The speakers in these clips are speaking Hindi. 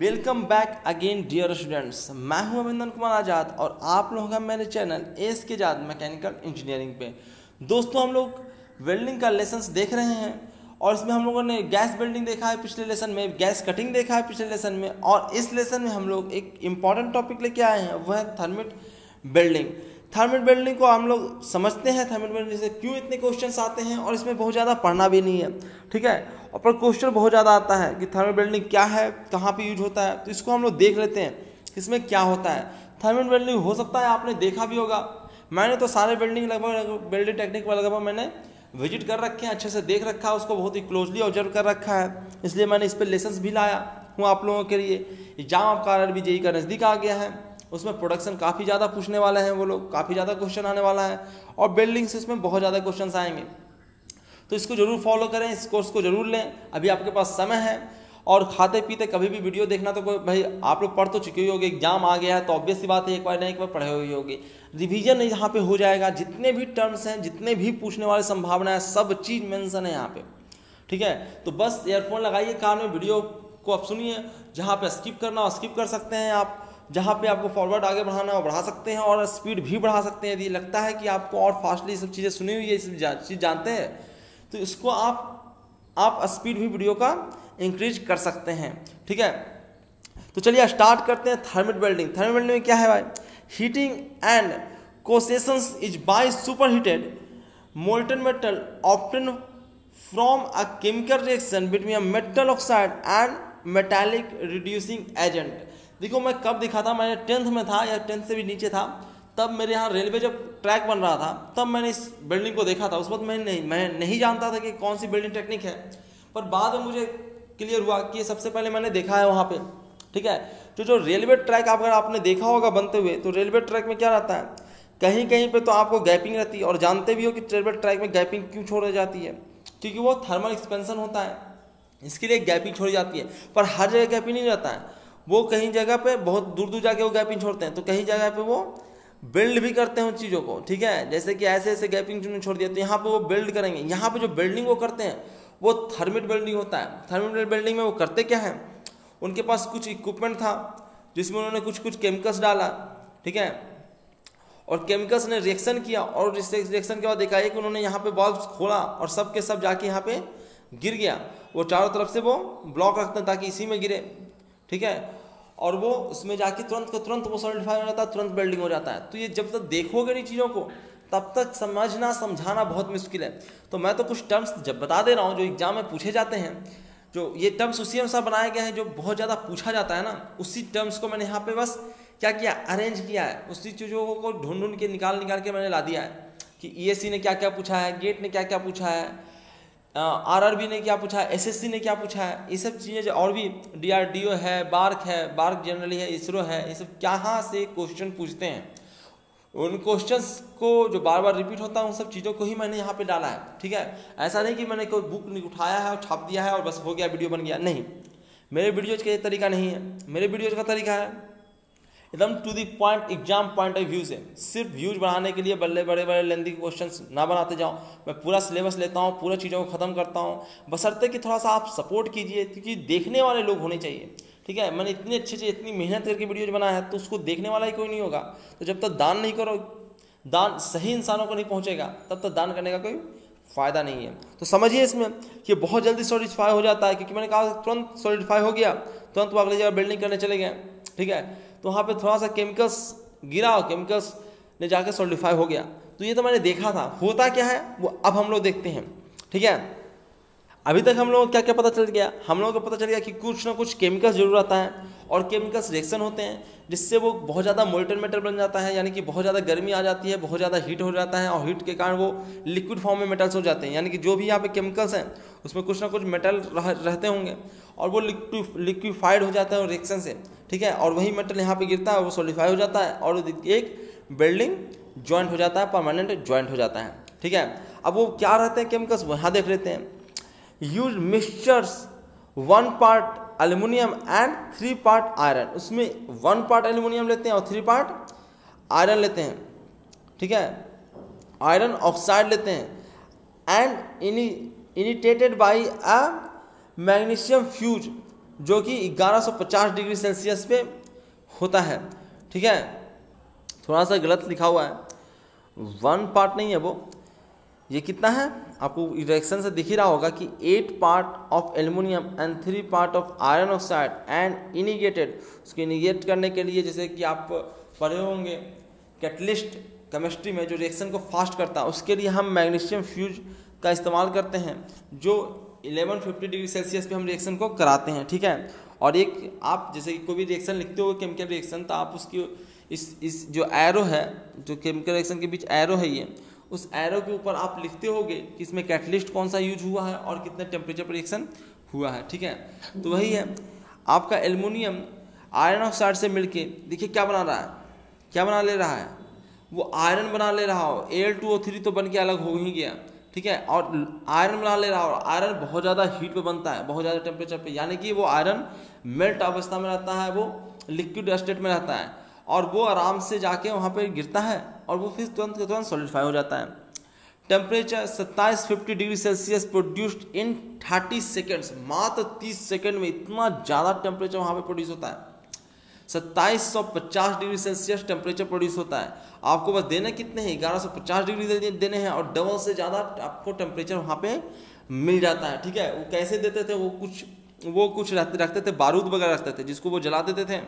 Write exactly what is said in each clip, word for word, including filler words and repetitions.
Welcome back again dear students, मैं हूं अविंदन कुमार आज़ाद और आप लोग हैं मेरे चैनल एस के आज़ाद मैकेनिकल इंजीनियरिंग पे। दोस्तों, हम लोग वेल्डिंग का लेसन्स देख रहे हैं और इसमें हम लोगों ने गैस वेल्डिंग देखा है पिछले लेसन में, गैस कटिंग देखा है पिछले लेसन में, और इस लेसन में हम लोग एक इम्पॉर्टेंट टॉपिक लेके आए हैं, वह है थर्मिट वेल्डिंग। थर्मिट वेल्डिंग को हम लोग समझते हैं थर्मिट वेल्डिंग से क्यों इतने क्वेश्चंस आते हैं, और इसमें बहुत ज़्यादा पढ़ना भी नहीं है, ठीक है, और पर क्वेश्चन बहुत ज़्यादा आता है कि थर्मिट वेल्डिंग क्या है, कहाँ पे यूज होता है। तो इसको हम लोग देख लेते हैं इसमें क्या होता है। थर्मिट वेल्डिंग हो सकता है आपने देखा भी होगा, मैंने तो सारे वेल्डिंग लगभग वेल्डिंग टेक्निक लगभग मैंने विजिट कर रखे हैं, अच्छे से देख रखा है, उसको बहुत ही क्लोजली ऑब्जर्व कर रखा है, इसलिए मैंने इस पर लेसन्स भी लाया हूँ आप लोगों के लिए। एग्जाम आपका R R B J E का नज़दीक आ गया है, उसमें प्रोडक्शन काफ़ी ज़्यादा पूछने वाले हैं वो लोग, काफ़ी ज़्यादा क्वेश्चन आने वाला है, और वेल्डिंग से इसमें बहुत ज़्यादा क्वेश्चन आएंगे। तो इसको जरूर फॉलो करें, इस कोर्स को जरूर लें, अभी आपके पास समय है। और खाते पीते कभी भी वीडियो देखना, तो कोई भाई आप लोग पढ़ तो चुके ही होगी, एग्जाम आ गया है तो ऑब्वियस सी बात है एक बार ना एक बार पढ़े हुई होगी, रिवीजन यहाँ पे हो जाएगा। जितने भी टर्म्स हैं, जितने भी पूछने वाले संभावना है, सब चीज़ मेंशन है यहाँ पे, ठीक है। तो बस ईयरफोन लगाइए कान में, वीडियो को आप सुनिए, जहाँ पर स्किप करना हो स्किप कर सकते हैं आप, जहाँ पे आपको फॉरवर्ड आगे बढ़ाना हो बढ़ा सकते हैं, और स्पीड भी बढ़ा सकते हैं यदि लगता है कि आपको और फास्टली ये सब चीज़ें सुनी हुई है, ये सब चीज़ जानते हैं, तो इसको आप आप स्पीड भी वीडियो का इंक्रीज कर सकते हैं, ठीक है। तो चलिए स्टार्ट करते हैं थर्मिट वेल्डिंग। थर्मिट वेल्डिंग में क्या है भाई, heating and coalescence is by super heated molten metal obtain from a chemical reaction between metal oxide and metallic reducing agent. देखो मैं कब दिखा था, मैंने टेंथ में था या टेंथ से भी नीचे था, तब मेरे यहाँ रेलवे जब ट्रैक बन रहा था तब मैंने इस बिल्डिंग को देखा था। उस वक्त मैं नहीं मैं नहीं जानता था कि कौन सी बिल्डिंग टेक्निक है, पर बाद में मुझे क्लियर हुआ कि सबसे पहले मैंने देखा है वहाँ पे, ठीक है। तो जो रेलवे ट्रैक अगर आपने देखा होगा बनते हुए, तो रेलवे ट्रैक में क्या रहता है, कहीं कहीं पर तो आपको गैपिंग रहती है, और जानते भी हो कि रेलवे ट्रैक में गैपिंग क्यों छोड़ जाती है, क्योंकि वो थर्मल एक्सपेंशन होता है, इसके लिए गैपिंग छोड़ी जाती है। पर हर जगह गैपिंग नहीं रहता है, वो कहीं जगह पे बहुत दूर दूर जाके वो गैपिंग छोड़ते हैं, तो कहीं जगह पे वो बिल्ड भी करते हैं उन चीज़ों को, ठीक है। जैसे कि ऐसे ऐसे गैपिंग जिन्होंने छोड़ दिया, तो यहाँ पे वो बिल्ड करेंगे, यहाँ पे जो बिल्डिंग वो करते हैं वो थर्मिट वेल्डिंग होता है। थर्मिट वेल्डिंग में वो करते क्या है, उनके पास कुछ इक्विपमेंट था जिसमें उन्होंने कुछ कुछ केमिकल्स डाला, ठीक है, और केमिकल्स ने रिएक्शन किया, और रिएक्शन के बाद देखा कि उन्होंने यहाँ पे बॉल्ब्स खोला और सब के सब जाके यहाँ पे गिर गया, वो चारों तरफ से वो ब्लॉक रखते हैं ताकि इसी में गिरे, ठीक है, और वो उसमें जाके तुरंत को तुरंत वो सॉलिडिफाई हो जाता है, तुरंत वेल्डिंग हो जाता है। तो ये जब तक देखोगे नहीं चीज़ों को, तब तक समझना समझाना बहुत मुश्किल है। तो मैं तो कुछ टर्म्स जब बता दे रहा हूँ जो एग्जाम में पूछे जाते हैं, जो ये टर्म्स उसी अनुसार बनाए गए हैं जो बहुत ज़्यादा पूछा जाता है ना, उसी टर्म्स को मैंने यहाँ पर बस क्या किया, अरेंज किया है, उसी चीज़ों को ढूंढ ढूंढ के निकाल निकाल के मैंने ला दिया है कि ई एस सी ने क्या क्या पूछा है, गेट ने क्या क्या पूछा है, आर आर बी ने क्या पूछा है, एस एस सी ने क्या पूछा है, ये सब चीज़ें, और भी डी आर डी ओ है, बार्क है, बार्क जनरली है, इसरो है, ये सब कहाँ से क्वेश्चन पूछते हैं, उन क्वेश्चंस को जो बार बार रिपीट होता है, उन सब चीज़ों को ही मैंने यहाँ पे डाला है, ठीक है। ऐसा नहीं कि मैंने कोई बुक नहीं उठाया है और छाप दिया है और बस हो गया वीडियो बन गया, नहीं, मेरे वीडियोज़ का ये तरीका नहीं है। मेरे वीडियोज़ का तरीका है एकदम to the point, exam point of view से, सिर्फ व्यूज बढ़ाने के लिए बल्ले बड़े बड़े लेंथी क्वेश्चंस ना बनाते जाओ, मैं पूरा सिलेबस लेता हूँ, पूरा चीज़ों को ख़त्म करता हूँ, बशर्ते कि थोड़ा सा आप सपोर्ट कीजिए, क्योंकि देखने वाले लोग होने चाहिए, ठीक है। मैंने इतने अच्छे से इतनी मेहनत करके वीडियोज बनाया है, तो उसको देखने वाला ही कोई नहीं होगा, तो जब तक दान नहीं करो, दान सही इंसानों को नहीं पहुँचेगा, तब तक दान करने का कोई फ़ायदा नहीं है। तो समझिए इसमें कि बहुत जल्दी सॉलिडिफाई हो जाता है, क्योंकि मैंने कहा तुरंत सॉलिडिफाई हो गया, तुरंत वो अगली जगह बिल्डिंग करने चले गए, ठीक है, तो वहाँ पे थोड़ा सा केमिकल्स गिरा और केमिकल्स ने जाकर सॉलिडिफाई हो गया। तो ये तो मैंने देखा था, होता क्या है वो अब हम लोग देखते हैं, ठीक है। अभी तक हम लोगों को क्या क्या पता चल गया, हम लोगों को पता चल गया कि कुछ ना कुछ केमिकल्स जरूर आता है, और केमिकल्स रिएक्शन होते हैं जिससे वो बहुत ज़्यादा मोल्टन मेटल बन जाता है, यानी कि बहुत ज़्यादा गर्मी आ जाती है, बहुत ज़्यादा हीट हो जाता है, और हीट के कारण वो लिक्विड फॉर्म में मेटल्स हो जाते हैं, यानी कि जो भी यहाँ पे केमिकल्स हैं उसमें कुछ ना कुछ मेटल रह, रहते होंगे, और वो लिक्विफाइड हो जाता है रिएक्शन से, ठीक है, और वही मेटल यहाँ पर गिरता है और वो सॉलिडिफाई हो जाता है, और एक वेल्डिंग जॉइंट हो जाता है, परमानेंट जॉइंट हो जाता है, ठीक है। अब वो क्या रहते हैं केमिकल्स, वहाँ देख लेते हैं। Use mixtures one part aluminium and three part iron, उसमें वन पार्ट एल्यूमिनियम लेते हैं और थ्री पार्ट आयरन लेते हैं, ठीक है, आयरन ऑक्साइड लेते हैं, and initiated by a magnesium fuse जो कि ग्यारह सौ पचास डिग्री सेल्सियस पे होता है। ठीक है, थोड़ा सा गलत लिखा हुआ है, वन पार्ट नहीं है वो। ये कितना है आपको इरेक्शन से दिख ही रहा होगा कि eight part of aluminium and three part of iron oxide and इनिगेटेड। उसको इनिगेट करने के लिए जैसे कि आप पढ़े होंगे कैटलिस्ट केमिस्ट्री में जो रिएक्शन को फास्ट करता है, उसके लिए हम मैग्नीशियम फ्यूज का इस्तेमाल करते हैं जो ग्यारह सौ पचास डिग्री सेल्सियस पे हम रिएक्शन को कराते हैं। ठीक है, और एक आप जैसे कि कोई भी रिएक्शन लिखते हो केमिकल रिएक्शन, तो आप उसकी इस इस जो एरो है, जो केमिकल रिएक्शन के बीच एरो है, ये उस एरो के ऊपर आप लिखते होगे कि इसमें कैटलिस्ट कौन सा यूज हुआ है और कितने टेम्परेचर पर रिएक्शन हुआ है। ठीक है, तो वही है आपका एल्युमिनियम आयरन ऑक्साइड से मिलके देखिए क्या बना रहा है, क्या बना ले रहा है, वो आयरन बना ले रहा हो। एल टू ओ थ्री तो बन के अलग हो ही गया। ठीक है, और आयरन बना ले रहा हो, आयरन बहुत ज़्यादा हीट पे बनता है, बहुत ज़्यादा टेम्परेचर पे, यानी कि वो आयरन मेल्ट अवस्था में रहता है, वो लिक्विड स्टेट में रहता है और वो आराम से जाके वहाँ पे गिरता है और वो फिर तुरंत के तुरंत सॉलिडिफाई हो जाता है। टेम्परेचर सत्ताईस fifty degree Celsius produced in thirty seconds, मात्र तीस सेकेंड में इतना ज़्यादा टेम्परेचर वहाँ पर प्रोड्यूस होता है। सत्ताईस सौ पचास डिग्री सेल्सियस टेम्परेचर प्रोड्यूस होता है। आपको बस देने कितने हैं, ग्यारह सौ पचास डिग्री देने हैं और डबल से ज़्यादा आपको टेम्परेचर वहाँ पे मिल जाता है। ठीक है, वो कैसे देते थे, वो कुछ वो कुछ रखते थे, बारूद वगैरह रखते थे जिसको वो जला देते थे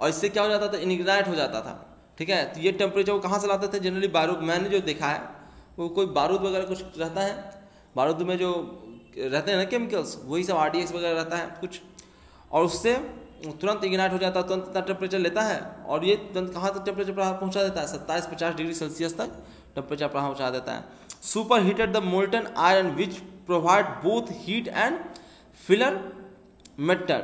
और इससे क्या हो जाता था, इनिग्नाइट हो जाता था। ठीक है, तो ये टेम्परेचर वो कहाँ से लाते थे, जनरली बारूद, मैंने जो देखा है वो कोई बारूद वगैरह कुछ रहता है, बारूद में जो रहते हैं ना केमिकल्स, वही सब आर डी एक्स वगैरह रहता है कुछ, और उससे तुरंत इग्नाइट हो जाता है, तुरंत इतना टेम्परेचर लेता है और ये तुरंत कहाँ तक टेम्परेचर पहुँचा देता है, सत्ताईस पचास डिग्री सेल्सियस तक टेम्परेचर पहुँचा देता है। Super heated the molten iron which provide both heat and filler matter.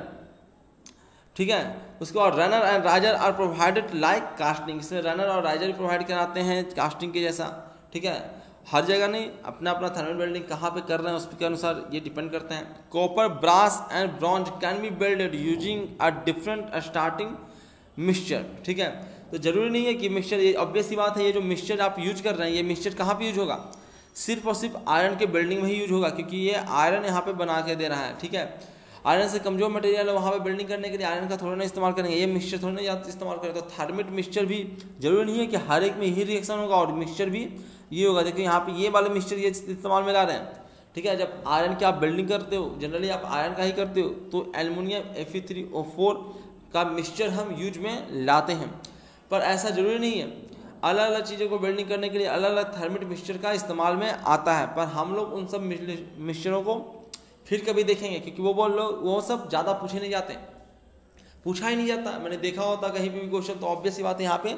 ठीक है, उसके बाद runner and riser are provided like casting, इसमें रनर और राइजर भी प्रोवाइड कराते हैं कास्टिंग के जैसा। ठीक है, हर जगह नहीं, अपना अपना थर्मल वेल्डिंग कहाँ पे कर रहे हैं उसके अनुसार ये डिपेंड करते हैं। Copper brass and bronze can be welded using a different starting mixture. ठीक है, तो जरूरी नहीं है कि मिक्सचर, ये ऑब्वियस सी बात है, ये जो मिक्सचर आप यूज कर रहे हैं, ये मिक्सचर कहाँ पे यूज होगा, सिर्फ और सिर्फ आयरन के वेल्डिंग में ही यूज होगा, क्योंकि ये आयरन यहाँ पे बना के दे रहा है। ठीक है, आयरन से कमजोर मटेरियल है, वहाँ पे वेल्डिंग करने के लिए आयरन का थोड़ा ना इस्तेमाल करेंगे, ये मिक्सचर थोड़ा ना इस्तेमाल करेंगे। तो थर्मिट मिक्सचर भी जरूरी नहीं है कि हर एक में यही रिएक्शन होगा और मिक्सचर भी ये होगा। देखिए यहाँ पे ये वाले मिक्सचर ये इस्तेमाल में ला रहे हैं। ठीक है, जब आयरन की आप वेल्डिंग करते हो, जनरली आप आयरन का ही करते हो, तो aluminium F E three O four का मिक्सचर हम यूज में लाते हैं, पर ऐसा जरूरी नहीं है। अलग अलग चीज़ों को वेल्डिंग करने के लिए अलग अलग थर्मिट मिक्सचर का इस्तेमाल में आता है, पर हम लोग उन सब मिक्सचरों को फिर कभी देखेंगे, क्योंकि वो लोग वो सब ज़्यादा पूछे नहीं जाते, पूछा ही नहीं जाता। मैंने देखा होता कहीं पर भी क्वेश्चन, तो ऑब्वियस सी बात है यहाँ पे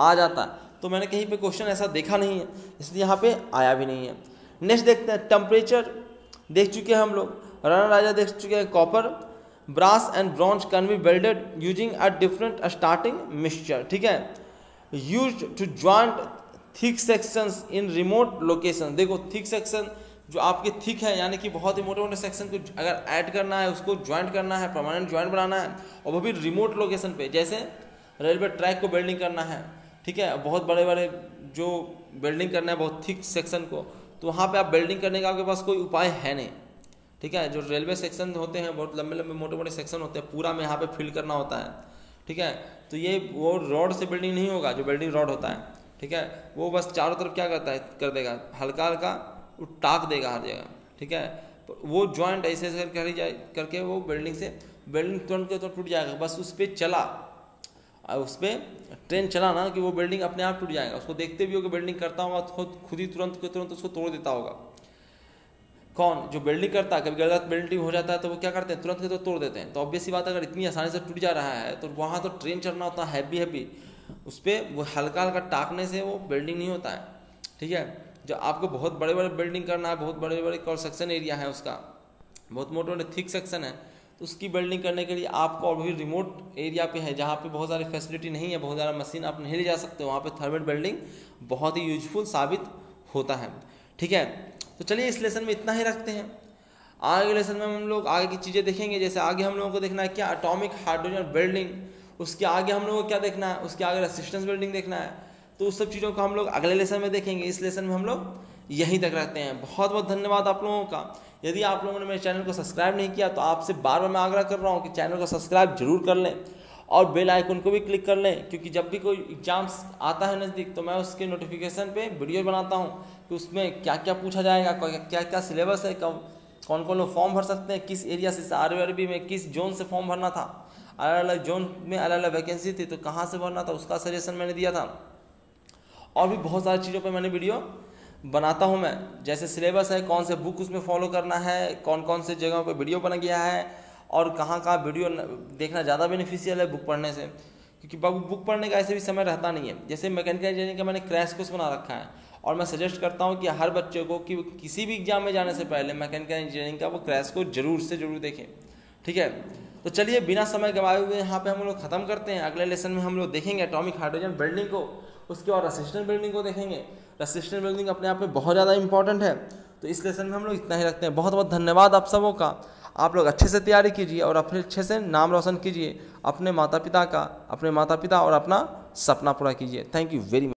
आ जाता, तो मैंने कहीं पे क्वेश्चन ऐसा देखा नहीं है, इसलिए यहाँ पे आया भी नहीं है। नेक्स्ट देखते हैं, टेम्परेचर देख चुके हैं हम लोग, रनर राजा देख चुके हैं, copper brass and bronze can be welded using a different starting mixture. ठीक है, use to joint thick sections in remote location. देखो थिक सेक्शन जो आपके थिक है, यानी कि बहुत ही मोटे मोटे सेक्शन को अगर ऐड करना है, उसको ज्वाइंट करना है, परमानेंट ज्वाइंट बनाना है, और वो भी रिमोट लोकेशन पे, जैसे रेलवे ट्रैक को वेल्डिंग करना है। ठीक है, बहुत बड़े बड़े जो वेल्डिंग करना है, बहुत थिक सेक्शन को, तो वहाँ पे आप वेल्डिंग करने का आपके पास कोई उपाय है नहीं। ठीक है, जो रेलवे सेक्शन होते हैं, बहुत लंबे लंबे मोटे मोटे सेक्शन होते हैं, पूरा में यहाँ पे फिल करना होता है। ठीक है, तो ये वो रॉड से वेल्डिंग नहीं होगा, जो वेल्डिंग रॉड होता है, ठीक है, वो बस चारों तरफ क्या करता है, कर देगा, हल्का हल्का टाक देगा हर जगह। ठीक है, तो वो जॉइंट ऐसे ऐसे कर जाए करके वो वेल्डिंग से वेल्डिंग तुरंत के तुरंत टूट जाएगा। बस उस पर चला, और उस पर ट्रेन चला ना कि वो बिल्डिंग अपने आप टूट जाएगा, उसको देखते भी हो कि बिल्डिंग करता हुआ खुद खुद ही तुरंत के तुरंत उसको तोड़ देता होगा। कौन जो बिल्डिंग करता है, कभी गलत बिल्डिंग हो जाता है तो वो क्या करते हैं, तुरंत के तो तोड़ देते हैं। तो ऑब्वियस सी बात, अगर इतनी आसानी से टूट जा रहा है, तो वहाँ तो ट्रेन चढ़ना होता है हैवी हैवी, उस पर वो हल्का हल्का टाकने से वो बिल्डिंग नहीं होता है। ठीक है, जो आपको बहुत बड़े बड़े बिल्डिंग करना है, बहुत बड़े बड़े कंस्ट्रक्शन एरिया है उसका, बहुत मोटे मोटे थिक सेक्शन है, तो उसकी बिल्डिंग करने के लिए आपको, और भी रिमोट एरिया पे है जहाँ पे बहुत सारी फैसिलिटी नहीं है, बहुत ज़्यादा मशीन आप नहीं ले जा सकते, वहाँ पे थर्मल वेल्डिंग बहुत ही यूजफुल साबित होता है। ठीक है, तो चलिए इस लेसन में इतना ही रखते हैं। आगे के लेसन में हम लोग आगे की चीज़ें देखेंगे, जैसे आगे हम लोगों को देखना है क्या, एटॉमिक हाइड्रोजन वेल्डिंग, उसके आगे हम लोगों को क्या देखना है, उसके आगे रेजिस्टेंस वेल्डिंग देखना है, तो उस सब चीज़ों को हम लोग अगले लेसन में देखेंगे। इस लेसन में हम लोग यहीं तक रहते हैं। बहुत बहुत धन्यवाद आप लोगों का। यदि आप लोगों ने मेरे चैनल को सब्सक्राइब नहीं किया तो आपसे बार बार मैं आग्रह कर रहा हूँ कि चैनल को सब्सक्राइब जरूर कर लें और बेल आइकन को भी क्लिक कर लें, क्योंकि जब भी कोई एग्जाम्स आता है नज़दीक तो मैं उसके नोटिफिकेशन पे वीडियो बनाता हूँ कि उसमें क्या क्या पूछा जाएगा, क्या क्या सिलेबस है, कब कौन कौन लोग फॉर्म भर सकते हैं, किस एरिया से, आरआरबी में किस जोन से फॉर्म भरना था, अलग अलग जोन में अलग अलग वैकेंसी थी तो कहाँ से भरना था, उसका सजेशन मैंने दिया था। और भी बहुत सारी चीज़ों पर मैंने वीडियो बनाता हूँ मैं, जैसे सिलेबस है, कौन से बुक उसमें फॉलो करना है, कौन कौन से जगहों पर वीडियो बना गया है और कहाँ कहाँ वीडियो देखना ज़्यादा बेनिफिशियल है बुक पढ़ने से, क्योंकि बुक पढ़ने का ऐसे भी समय रहता नहीं है। जैसे मैकेनिकल इंजीनियरिंग का मैंने क्रैश कोर्स बना रखा है और मैं सजेस्ट करता हूँ कि हर बच्चे को कि किसी भी एग्जाम में जाने से पहले मैकेनिकल इंजीनियरिंग का वो क्रैश कोर्स जरूर से जरूर देखें। ठीक है, तो चलिए बिना समय गवाए हुए यहाँ पर हम लोग खत्म करते हैं। अगले लेसन में हम लोग देखेंगे एटॉमिक हाइड्रोजन वेल्डिंग को, उसके बाद रेजिस्टेंस वेल्डिंग को देखेंगे। रेजिस्टेंस वेल्डिंग अपने आप में बहुत ज़्यादा इंपॉर्टेंट है, तो इस लेसन में हम लोग इतना ही रखते हैं। बहुत बहुत धन्यवाद आप सबों का। आप लोग अच्छे से तैयारी कीजिए और अपने अच्छे से नाम रोशन कीजिए, अपने माता पिता का, अपने माता पिता और अपना सपना पूरा कीजिए। Thank you very much.